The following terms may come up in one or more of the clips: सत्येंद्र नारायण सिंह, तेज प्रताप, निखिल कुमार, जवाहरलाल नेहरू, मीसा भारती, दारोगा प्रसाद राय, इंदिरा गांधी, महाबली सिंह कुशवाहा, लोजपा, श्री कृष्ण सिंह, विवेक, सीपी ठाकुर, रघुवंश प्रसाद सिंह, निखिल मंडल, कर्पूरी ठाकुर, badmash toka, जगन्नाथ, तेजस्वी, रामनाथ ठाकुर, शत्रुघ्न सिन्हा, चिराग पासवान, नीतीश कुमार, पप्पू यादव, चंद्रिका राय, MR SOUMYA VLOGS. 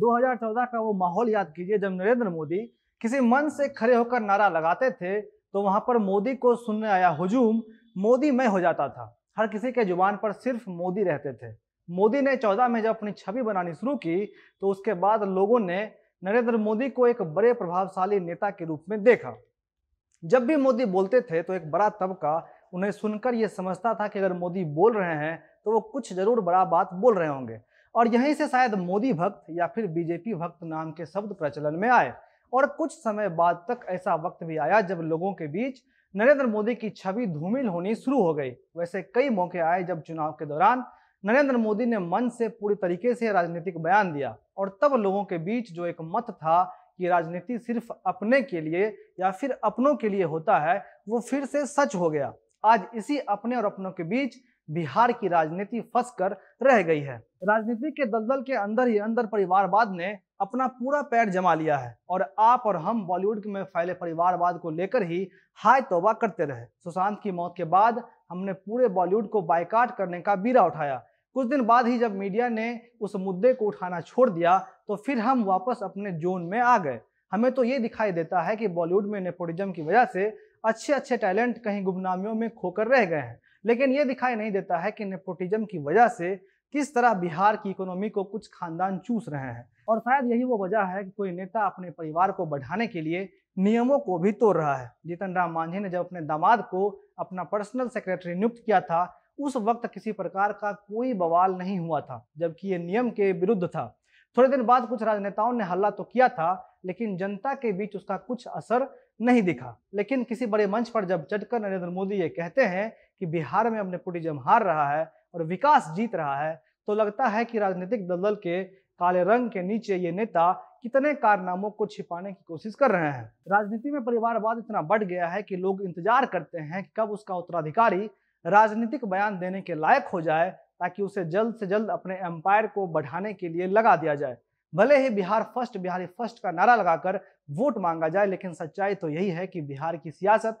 2014 का वो माहौल याद कीजिए जब नरेंद्र मोदी किसी मंच से खड़े होकर नारा लगाते थे तो वहां पर मोदी को सुनने आया हुजूम, मोदी मैं हो जाता था। हर किसी के जुबान पर सिर्फ मोदी रहते थे। मोदी ने 2014 में जब अपनी छवि बनानी शुरू की तो उसके बाद लोगों ने नरेंद्र मोदी को एक बड़े प्रभावशाली नेता के रूप में देखा। जब भी मोदी बोलते थे तो एक बड़ा तबका उन्हें सुनकर यह समझता था कि अगर मोदी बोल रहे हैं तो वो कुछ जरूर बड़ा बात बोल रहे होंगे, और यहीं से शायद मोदी भक्त या फिर बीजेपी भक्त नाम के शब्द प्रचलन में आए। और कुछ समय बाद तक ऐसा वक्त भी आया जब लोगों के बीच नरेंद्र मोदी की छवि धूमिल होनी शुरू हो गई। वैसे कई मौके आए जब चुनाव के दौरान नरेंद्र मोदी ने मन से पूरी तरीके से राजनीतिक बयान दिया, और तब लोगों के बीच जो एक मत था कि राजनीति सिर्फ अपने के लिए या फिर अपनों के लिए होता है, वो फिर से सच हो गया। आज इसी अपने और अपनों के बीच बिहार की राजनीति फंस कर रह गई है। राजनीति के दलदल के अंदर ही अंदर परिवारवाद ने अपना पूरा पैर जमा लिया है, और आप और हम बॉलीवुड में फैले परिवारवाद को लेकर ही हाय तौबा करते रहे। सुशांत की मौत के बाद हमने पूरे बॉलीवुड को बायकॉट करने का बीड़ा उठाया। कुछ दिन बाद ही जब मीडिया ने उस मुद्दे को उठाना छोड़ दिया तो फिर हम वापस अपने जोन में आ गए। हमें तो ये दिखाई देता है कि बॉलीवुड में नेपोटिज्म की वजह से अच्छे अच्छे टैलेंट कहीं गुमनामियों में खोकर रह गए हैं, लेकिन ये दिखाई नहीं देता है कि नेपोटिज्म की वजह से किस तरह बिहार की इकोनॉमी को कुछ खानदान चूस रहे हैं। और शायद यही वो वजह है कि कोई नेता अपने परिवार को बढ़ाने के लिए नियमों को भी तोड़ रहा है। जीतन राम मांझी ने जब अपने दामाद को अपना पर्सनल सेक्रेटरी नियुक्त किया था उस वक्त किसी प्रकार का कोई बवाल नहीं हुआ था, जबकि ये नियम के विरुद्ध था। थोड़े दिन बाद कुछ राजनेताओं ने हल्ला तो किया था, लेकिन जनता के बीच उसका कुछ असर नहीं दिखा। लेकिन किसी बड़े मंच पर जब चढ़कर नरेंद्र मोदी ये कहते हैं कि बिहार में अब नेपोटिज्म हार रहा है और विकास जीत रहा है, तो लगता है कि राजनीतिक दलदल के काले रंग के नीचे ये नेता कितने कारनामों को छिपाने की कोशिश कर रहे हैं। राजनीति में परिवारवाद इतना बढ़ गया है कि लोग इंतजार करते हैं कि कब उसका उत्तराधिकारी राजनीतिक बयान देने के लायक हो जाए, ताकि उसे जल्द से जल्द अपने एम्पायर को बढ़ाने के लिए लगा दिया जाए। भले ही बिहार फर्स्ट बिहारी फर्स्ट का नारा लगाकर वोट मांगा जाए, लेकिन सच्चाई तो यही है कि बिहार की सियासत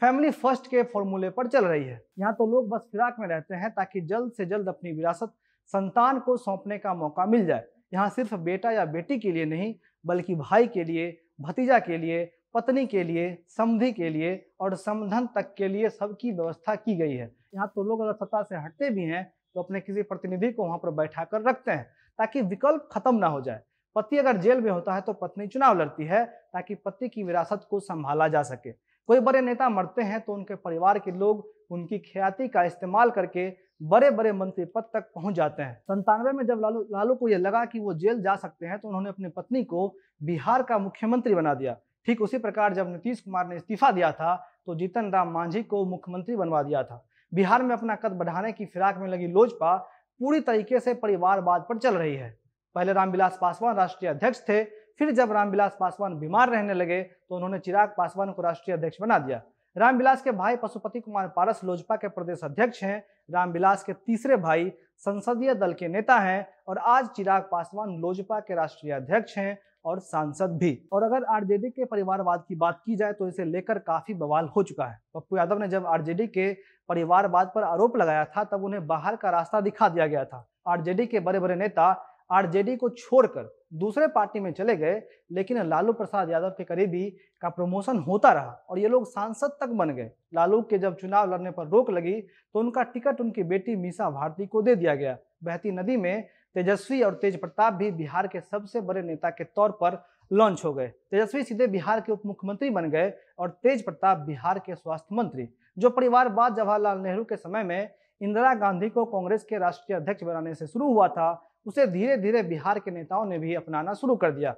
फैमिली फर्स्ट के फॉर्मूले पर चल रही है। यहाँ तो लोग बस फिराक में रहते हैं ताकि जल्द से जल्द अपनी विरासत संतान को सौंपने का मौका मिल जाए। यहाँ सिर्फ बेटा या बेटी के लिए नहीं, बल्कि भाई के लिए, भतीजा के लिए, पत्नी के लिए, समधि के लिए और समधन तक के लिए सबकी व्यवस्था की गई है। यहाँ तो लोग अगर सत्ता से हटते भी हैं तो अपने किसी प्रतिनिधि को वहाँ पर बैठा कर रखते हैं ताकि विकल्प खत्म ना हो जाए। पति अगर जेल में होता है तो पत्नी चुनाव लड़ती है ताकि पति की विरासत को संभाला जा सके। कोई बड़े नेता मरते हैं तो उनके परिवार के लोग उनकी ख्याति का इस्तेमाल करके बड़े बड़े मंत्री पद तक पहुंच जाते हैं। 97 में जब लालू को यह लगा कि वो जेल जा सकते हैं तो उन्होंने अपनी पत्नी को बिहार का मुख्यमंत्री बना दिया। ठीक उसी प्रकार जब नीतीश कुमार ने इस्तीफा दिया था तो जीतन राम मांझी को मुख्यमंत्री बनवा दिया था। बिहार में अपना कद बढ़ाने की फिराक में लगी लोजपा पूरी तरीके से परिवारवाद पर चल रही है। पहले रामविलास पासवान राष्ट्रीय अध्यक्ष थे, फिर जब रामविलास पासवान बीमार रहने लगे तो उन्होंने चिराग पासवान को राष्ट्रीय अध्यक्ष बना दिया। रामविलास के भाई पशुपति कुमार पारस लोजपा के प्रदेश अध्यक्ष हैं। रामविलास के तीसरे भाई संसदीय दल के नेता हैं और आज चिराग पासवान लोजपा के राष्ट्रीय अध्यक्ष हैं और सांसद भी। और अगर आरजेडी के परिवारवाद की बात की जाए तो इसे लेकर काफी बवाल हो चुका है। पप्पू यादव ने जब आरजेडी के परिवारवाद पर आरोप लगाया था तब उन्हें बाहर का रास्ता दिखा दिया गया था। आरजेडी के बड़े बड़े नेता आरजेडी को छोड़कर दूसरे पार्टी में चले गए, लेकिन लालू प्रसाद यादव के करीबी का प्रमोशन होता रहा और ये लोग सांसद तक बन गए। लालू के जब चुनाव लड़ने पर रोक लगी तो उनका टिकट उनकी बेटी मीसा भारती को दे दिया गया। बहती नदी में तेजस्वी और तेज प्रताप भी बिहार के सबसे बड़े नेता के तौर पर लॉन्च हो गए। तेजस्वी सीधे बिहार के उप मुख्यमंत्री बन गए और तेज प्रताप बिहार के स्वास्थ्य मंत्री। जो परिवारवाद जवाहरलाल नेहरू के समय में इंदिरा गांधी को कांग्रेस के राष्ट्रीय अध्यक्ष बनाने से शुरू हुआ था, उसे धीरे धीरे बिहार के नेताओं ने भी अपनाना शुरू कर दिया।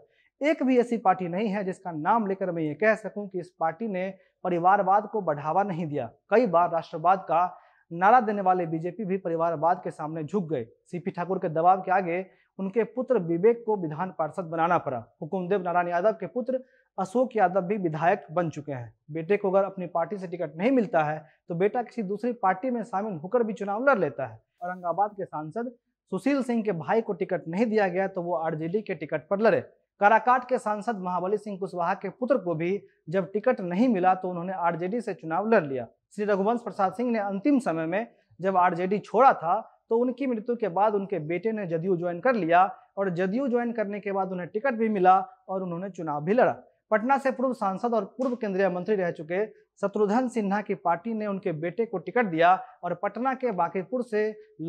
एक भी ऐसी पार्टी नहीं है जिसका नाम लेकर मैं ये कह सकूं कि इस पार्टी ने परिवारवाद को बढ़ावा नहीं दिया। कई बार राष्ट्रवाद का नारा देने वाले बीजेपी भी परिवारवाद के सामने झुक गए। सीपी ठाकुर के दबाव के आगे उनके पुत्र विवेक को विधान पार्षद बनाना पड़ा। हुकुमदेव नारायण यादव के पुत्र अशोक यादव भी विधायक बन चुके हैं। बेटे को अगर अपनी पार्टी से टिकट नहीं मिलता है तो बेटा किसी दूसरी पार्टी में शामिल होकर भी चुनाव लड़ लेता है। औरंगाबाद के सांसद सुशील सिंह के भाई को टिकट नहीं दिया गया तो वो आरजेडी के टिकट पर लड़े। काराकाट के सांसद महाबली सिंह कुशवाहा के पुत्र को भी जब टिकट नहीं मिला तो उन्होंने आरजेडी से चुनाव लड़ लिया। श्री रघुवंश प्रसाद सिंह ने अंतिम समय में जब आरजेडी छोड़ा था तो उनकी मृत्यु के बाद उनके बेटे ने जदयू ज्वाइन कर लिया और जदयू ज्वाइन करने के बाद उन्हें टिकट भी मिला और उन्होंने चुनाव भी लड़ा। पटना से पूर्व सांसद और पूर्व केंद्रीय मंत्री रह चुके शत्रुघ्न सिन्हा की पार्टी ने उनके बेटे को टिकट दिया और पटना के बांकीपुर से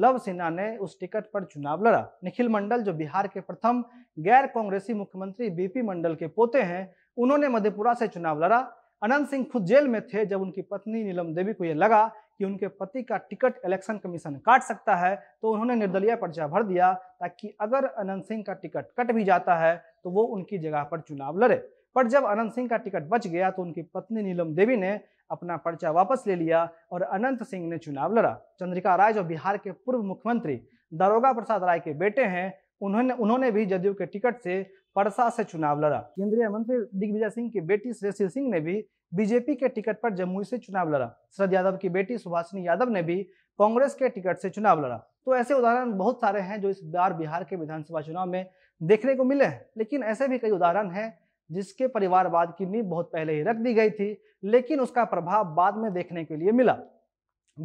लव सिन्हा ने उस टिकट पर चुनाव लड़ा। निखिल मंडल, जो बिहार के प्रथम गैर कांग्रेसी मुख्यमंत्री बीपी मंडल के पोते हैं, उन्होंने मधेपुरा से चुनाव लड़ा। अनंत सिंह खुद जेल में थे जब उनकी पत्नी नीलम देवी को यह लगा कि उनके पति का टिकट इलेक्शन कमीशन काट सकता है, तो उन्होंने निर्दलीय पर्चा भर दिया ताकि अगर अनंत सिंह का टिकट कट भी जाता है तो वो उनकी जगह पर चुनाव लड़े। पर जब अनंत सिंह का टिकट बच गया तो उनकी पत्नी नीलम देवी ने अपना पर्चा वापस ले लिया और अनंत सिंह ने चुनाव लड़ा। चंद्रिका राय, जो बिहार के पूर्व मुख्यमंत्री दारोगा प्रसाद राय के बेटे हैं, उन्होंने भी जदयू के टिकट से परसा से चुनाव लड़ा। केंद्रीय मंत्री दिग्विजय सिंह की बेटी श्रयशी सिंह ने भी बीजेपी के टिकट पर जमुई से चुनाव लड़ा। शरद यादव की बेटी सुभाषिनी यादव ने भी कांग्रेस के टिकट से चुनाव लड़ा। तो ऐसे उदाहरण बहुत सारे हैं जो इस बार बिहार के विधानसभा चुनाव में देखने को मिले हैं। लेकिन ऐसे भी कई उदाहरण हैं जिसके परिवारवाद की नींव बहुत पहले ही रख दी गई थी, लेकिन उसका प्रभाव बाद में देखने के लिए मिला।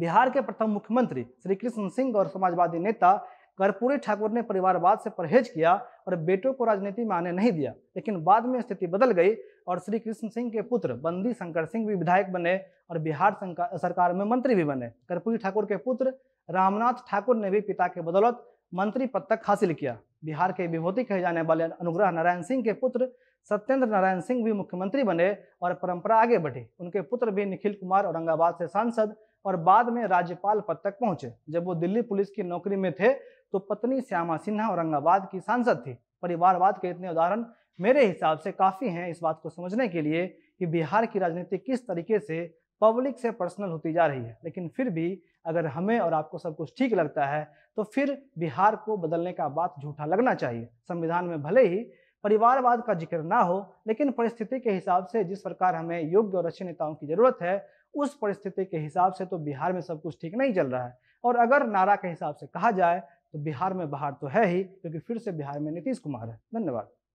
बिहार के प्रथम मुख्यमंत्री श्री कृष्ण सिंह और समाजवादी नेता कर्पूरी ठाकुर ने परिवारवाद से परहेज किया और बेटों को राजनीति में आने नहीं दिया, लेकिन बाद में स्थिति बदल गई और श्री कृष्ण सिंह के पुत्र बंदी शंकर सिंह भी विधायक बने और बिहार सरकार में मंत्री भी बने। कर्पूरी ठाकुर के पुत्र रामनाथ ठाकुर ने भी पिता के बदौलत मंत्री पद तक हासिल किया। बिहार के विभूति कहे जाने वाले अनुग्रह नारायण सिंह के पुत्र सत्येंद्र नारायण सिंह भी मुख्यमंत्री बने और परंपरा आगे बढ़ी। उनके पुत्र भी निखिल कुमार औरंगाबाद से सांसद और बाद में राज्यपाल पद तक पहुंचे। जब वो दिल्ली पुलिस की नौकरी में थे तो पत्नी श्यामा सिन्हा औरंगाबाद की सांसद थी। परिवारवाद के इतने उदाहरण मेरे हिसाब से काफी हैं इस बात को समझने के लिए कि बिहार की राजनीति किस तरीके से पब्लिक से पर्सनल होती जा रही है। लेकिन फिर भी अगर हमें और आपको सब कुछ ठीक लगता है तो फिर बिहार को बदलने का बात झूठा लगना चाहिए। संविधान में भले ही परिवारवाद का जिक्र ना हो, लेकिन परिस्थिति के हिसाब से जिस प्रकार हमें योग्य और अच्छे नेताओं की जरूरत है, उस परिस्थिति के हिसाब से तो बिहार में सब कुछ ठीक नहीं चल रहा है। और अगर नारा के हिसाब से कहा जाए तो बिहार में बाहर तो है ही, क्योंकि फिर से बिहार में नीतीश कुमार है। धन्यवाद।